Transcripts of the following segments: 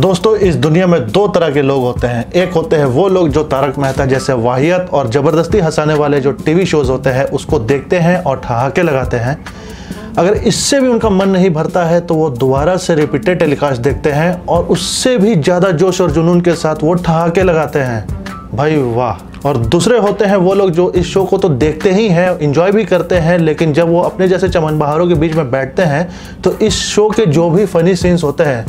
दोस्तों, इस दुनिया में दो तरह के लोग होते हैं। एक होते हैं वो लोग जो तारक मेहता जैसे वाहियत और ज़बरदस्ती हंसाने वाले जो टीवी शोज़ होते हैं उसको देखते हैं और ठहाके लगाते हैं। अगर इससे भी उनका मन नहीं भरता है तो वो दोबारा से रिपीटेड टेलीकास्ट देखते हैं और उससे भी ज़्यादा जोश और जुनून के साथ वो ठहाके लगाते हैं। भाई वाह। और दूसरे होते हैं वो लोग जो इस शो को तो देखते ही हैं, एंजॉय भी करते हैं, लेकिन जब वो अपने जैसे चमनबहारों के बीच में बैठते हैं तो इस शो के जो भी फनी सीन्स होते हैं,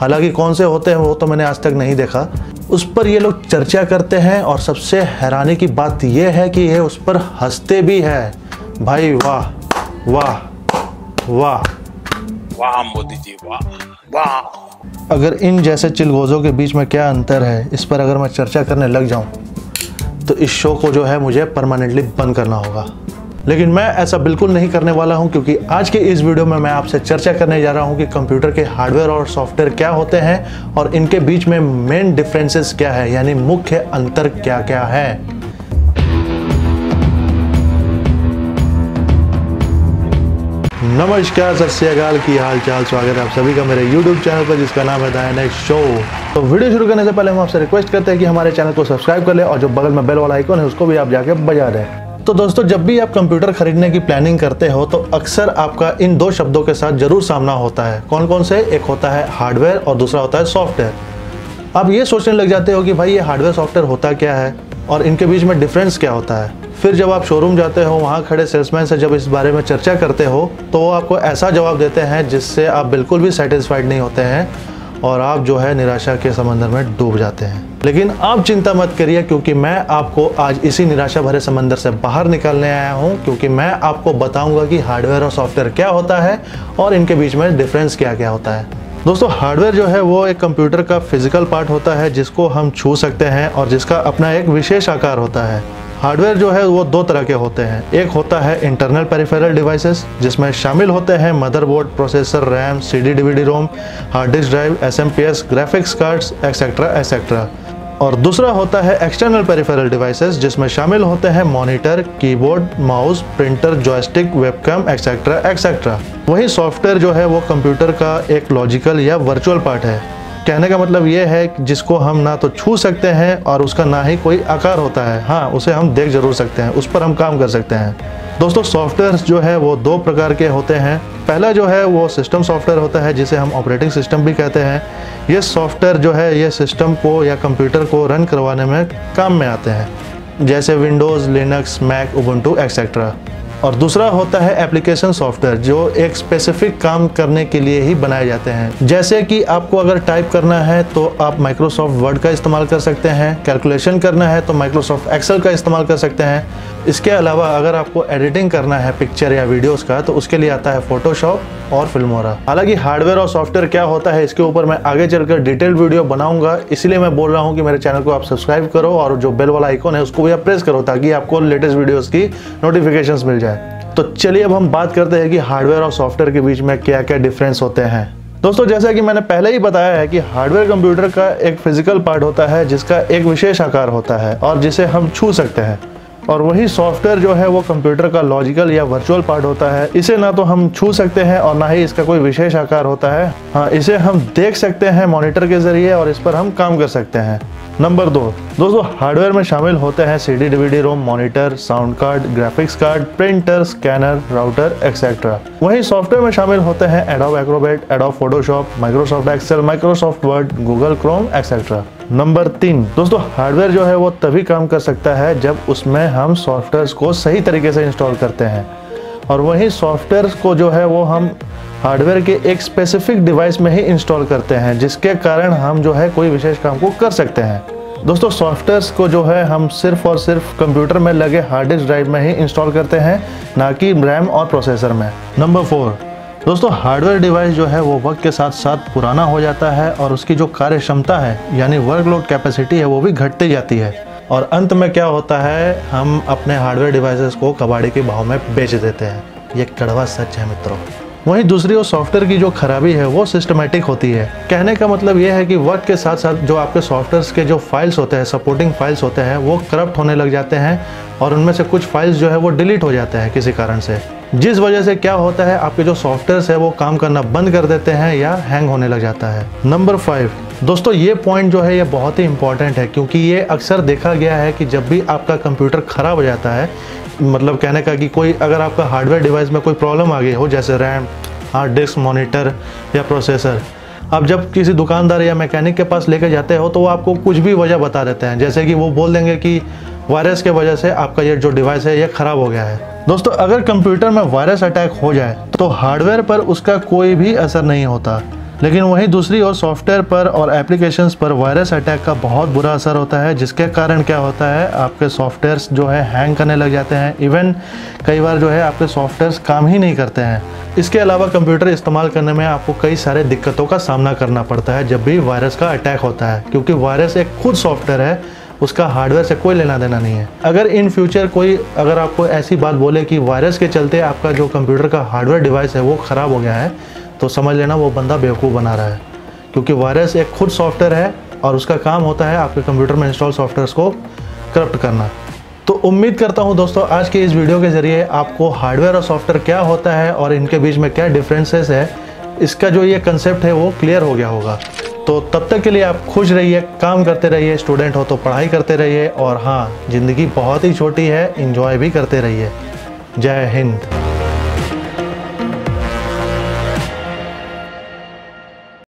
हालांकि कौन से होते हैं वो तो मैंने आज तक नहीं देखा, उस पर ये लोग चर्चा करते हैं। और सबसे हैरानी की बात ये है कि ये उस पर हंसते भी हैं। भाई वाह वाह वाह वाह मोदी जी वाह वाह। अगर इन जैसे चिलगोजों के बीच में क्या अंतर है, इस पर अगर मैं चर्चा करने लग जाऊं तो इस शो को जो है मुझे परमानेंटली बंद करना होगा, लेकिन मैं ऐसा बिल्कुल नहीं करने वाला हूं, क्योंकि आज के इस वीडियो में मैं आपसे चर्चा करने जा रहा हूं कि कंप्यूटर के हार्डवेयर और सॉफ्टवेयर क्या होते हैं और इनके बीच में मेन डिफरेंसेस क्या है, यानी मुख्य अंतर क्या क्या है। नमस्कार, सत श्री अकाल, की हाल चाल, स्वागत है आप सभी का मेरे YouTube चैनल पर जिसका नाम है द एनएस शो। तो वीडियो शुरू करने से पहले हम आपसे रिक्वेस्ट करते हैं कि हमारे चैनल को सब्सक्राइब कर लें और जो बगल में बेल वाला आइकॉन है उसको भी आप जाके बजा दें। तो दोस्तों, जब भी आप कंप्यूटर खरीदने की प्लानिंग करते हो तो अक्सर आपका इन दो शब्दों के साथ जरूर सामना होता है। कौन कौन से? एक होता है हार्डवेयर और दूसरा होता है सॉफ्टवेयर। आप ये सोचने लग जाते हो कि भाई ये हार्डवेयर सॉफ्टवेयर होता क्या है और इनके बीच में डिफरेंस क्या होता है। फिर जब आप शोरूम जाते हो, वहाँ खड़े सेल्समैन से जब इस बारे में चर्चा करते हो तो वो आपको ऐसा जवाब देते हैं जिससे आप बिल्कुल भी सेटिस्फाइड नहीं होते हैं और आप जो है निराशा के समंदर में डूब जाते हैं। लेकिन आप चिंता मत करिए, क्योंकि मैं आपको आज इसी निराशा भरे समंदर से बाहर निकालने आया हूँ, क्योंकि मैं आपको बताऊँगा कि हार्डवेयर और सॉफ्टवेयर क्या होता है और इनके बीच में डिफरेंस क्या क्या होता है। दोस्तों, हार्डवेयर जो है वो एक कंप्यूटर का फिजिकल पार्ट होता है जिसको हम छू सकते हैं और जिसका अपना एक विशेष आकार होता है। हार्डवेयर जो है वो दो तरह के होते हैं। एक होता है इंटरनल पेरिफेरल डिवाइसेस, जिसमें शामिल होते हैं motherboard, processor, RAM, CD, DVD, ROM, hard disk drive, SMPS, graphics cards, etcetera etcetera. और दूसरा होता है एक्सटर्नल पेरिफेरल डिवाइसेस, जिसमें शामिल होते हैं monitor, keyboard, mouse, printer, joystick, webcam, etcetera etcetera. वही सॉफ्टवेयर जो है वो कंप्यूटर का एक लॉजिकल या वर्चुअल पार्ट है। कहने का मतलब ये है कि जिसको हम ना तो छू सकते हैं और उसका ना ही कोई आकार होता है। हाँ, उसे हम देख जरूर सकते हैं, उस पर हम काम कर सकते हैं। दोस्तों, सॉफ्टवेयर जो है वो दो प्रकार के होते हैं। पहला जो है वो सिस्टम सॉफ्टवेयर होता है, जिसे हम ऑपरेटिंग सिस्टम भी कहते हैं। ये सॉफ्टवेयर जो है ये सिस्टम को या कंप्यूटर को रन करवाने में काम में आते हैं, जैसे Windows, Linux, Mac, Ubuntu etcetera. और दूसरा होता है एप्लीकेशन सॉफ्टवेयर, जो एक स्पेसिफिक काम करने के लिए ही बनाए जाते हैं। जैसे कि आपको अगर टाइप करना है तो आप माइक्रोसॉफ्ट वर्ड का इस्तेमाल कर सकते हैं, कैलकुलेशन करना है तो माइक्रोसॉफ्ट एक्सल का इस्तेमाल कर सकते हैं। इसके अलावा अगर आपको एडिटिंग करना है पिक्चर या वीडियोज़ का तो उसके लिए आता है फोटोशॉप और फिल्मोरा। हालांकि हार्डवेयर और सॉफ्टवेयर क्या होता है इसके ऊपर मैं आगे चलकर डिटेल वीडियो बनाऊंगा, इसलिए मैं बोल रहा हूँ कि मेरे चैनल को आप सब्सक्राइब करो और जो बेल वाला आइकॉन है उसको भी आप प्रेस करो ताकि आपको लेटेस्ट वीडियोज़ की नोटिफिकेशन मिल जाए। तो चलिए अब हम बात करते हैं कि हार्डवेयर और सॉफ्टवेयर के बीच में क्या क्या डिफरेंस होते हैं। दोस्तों, जैसा कि मैंने पहले ही बताया है कि हार्डवेयर कंप्यूटर का एक फिजिकल पार्ट होता है जिसका एक विशेष आकार होता है और जिसे हम छू सकते हैं। और वही सॉफ्टवेयर जो है वो कंप्यूटर का लॉजिकल या वर्चुअल पार्ट होता है। इसे ना तो हम छू सकते हैं और ना ही इसका कोई विशेष आकार होता है। हाँ, इसे हम देख सकते हैं मॉनिटर के जरिए और इस पर हम काम कर सकते हैं। नंबर दो, दोस्तों, हार्डवेयर में शामिल होते हैं CD, DVD, ROM, monitor, sound card, graphics card, printer, scanner, router etcetera. वहीं सॉफ्टवेयर में शामिल होते हैं Adobe Acrobat, Adobe Photoshop, Microsoft Excel, Microsoft Word, Google Chrome etcetera. Number तीन, दोस्तों, हार्डवेयर जो है वो तभी काम कर सकता है जब उसमें हम सॉफ्टवेयर को सही तरीके से इंस्टॉल करते हैं। और वहीं सॉफ्टवेयर को जो है वो हम हार्डवेयर के एक स्पेसिफिक डिवाइस में ही इंस्टॉल करते हैं, जिसके कारण हम जो है कोई विशेष काम को कर सकते हैं। दोस्तों, सॉफ्टवेयर को जो है हम सिर्फ और सिर्फ कंप्यूटर में लगे हार्ड डिस्क ड्राइव में ही इंस्टॉल करते हैं, ना कि रैम और प्रोसेसर में। नंबर फोर, दोस्तों, हार्डवेयर डिवाइस जो है वो वक्त के साथ साथ पुराना हो जाता है और उसकी जो कार्य क्षमता है यानी वर्कलोड कैपेसिटी है वो भी घटती जाती है। और अंत में क्या होता है, हम अपने हार्डवेयर डिवाइसेस को कबाड़ी के भाव में बेच देते हैं। ये कड़वा सच है मित्रों। वहीं दूसरी ओर सॉफ्टवेयर की जो खराबी है वो सिस्टमेटिक होती है। कहने का मतलब ये है कि वक्त के साथ साथ जो आपके सॉफ्टवेयर के जो फाइल्स होते हैं, सपोर्टिंग फाइल्स होते हैं, वो करप्ट होने लग जाते हैं और उनमें से कुछ फाइल्स जो है वो डिलीट हो जाते हैं किसी कारण से, जिस वजह से क्या होता है आपके जो सॉफ्टवेयर है वो काम करना बंद कर देते हैं या हैंग होने लग जाता है। नंबर 5 दोस्तों, ये पॉइंट जो है ये बहुत ही इंपॉर्टेंट है क्योंकि ये अक्सर देखा गया है कि जब भी आपका कंप्यूटर ख़राब हो जाता है, मतलब कहने का कि कोई अगर आपका हार्डवेयर डिवाइस में कोई प्रॉब्लम आ गई हो जैसे रैम, हार्ड डिस्क, मॉनिटर या प्रोसेसर, अब जब किसी दुकानदार या मैकेनिक के पास लेके जाते हो तो वो आपको कुछ भी वजह बता देते हैं, जैसे कि वो बोल देंगे कि वायरस के वजह से आपका ये जो डिवाइस है ये ख़राब हो गया है। दोस्तों, अगर कंप्यूटर में वायरस अटैक हो जाए तो हार्डवेयर पर उसका कोई भी असर नहीं होता, लेकिन वहीं दूसरी ओर सॉफ्टवेयर पर और एप्लीकेशंस पर वायरस अटैक का बहुत बुरा असर होता है, जिसके कारण क्या होता है आपके सॉफ्टवेयर्स जो है हैंग करने लग जाते हैं। इवन कई बार जो है आपके सॉफ्टवेयर्स काम ही नहीं करते हैं। इसके अलावा कंप्यूटर इस्तेमाल करने में आपको कई सारे दिक्कतों का सामना करना पड़ता है जब भी वायरस का अटैक होता है, क्योंकि वायरस एक खुद सॉफ्टवेयर है, उसका हार्डवेयर से कोई लेना देना नहीं है। अगर इन फ्यूचर कोई अगर आपको ऐसी बात बोले कि वायरस के चलते आपका जो कंप्यूटर का हार्डवेयर डिवाइस है वो ख़राब हो गया है, तो समझ लेना वो बंदा बेवकूफ़ बना रहा है, क्योंकि वायरस एक खुद सॉफ्टवेयर है और उसका काम होता है आपके कंप्यूटर में इंस्टॉल सॉफ्टवेयर्स को करप्ट करना। तो उम्मीद करता हूं दोस्तों आज के इस वीडियो के ज़रिए आपको हार्डवेयर और सॉफ्टवेयर क्या होता है और इनके बीच में क्या डिफरेंसेस है, इसका जो ये कंसेप्ट है वो क्लियर हो गया होगा। तो तब तक के लिए आप खुश रहिए, काम करते रहिए, स्टूडेंट हो तो पढ़ाई करते रहिए, और हाँ, ज़िंदगी बहुत ही छोटी है, इन्जॉय भी करते रहिए। जय हिंद।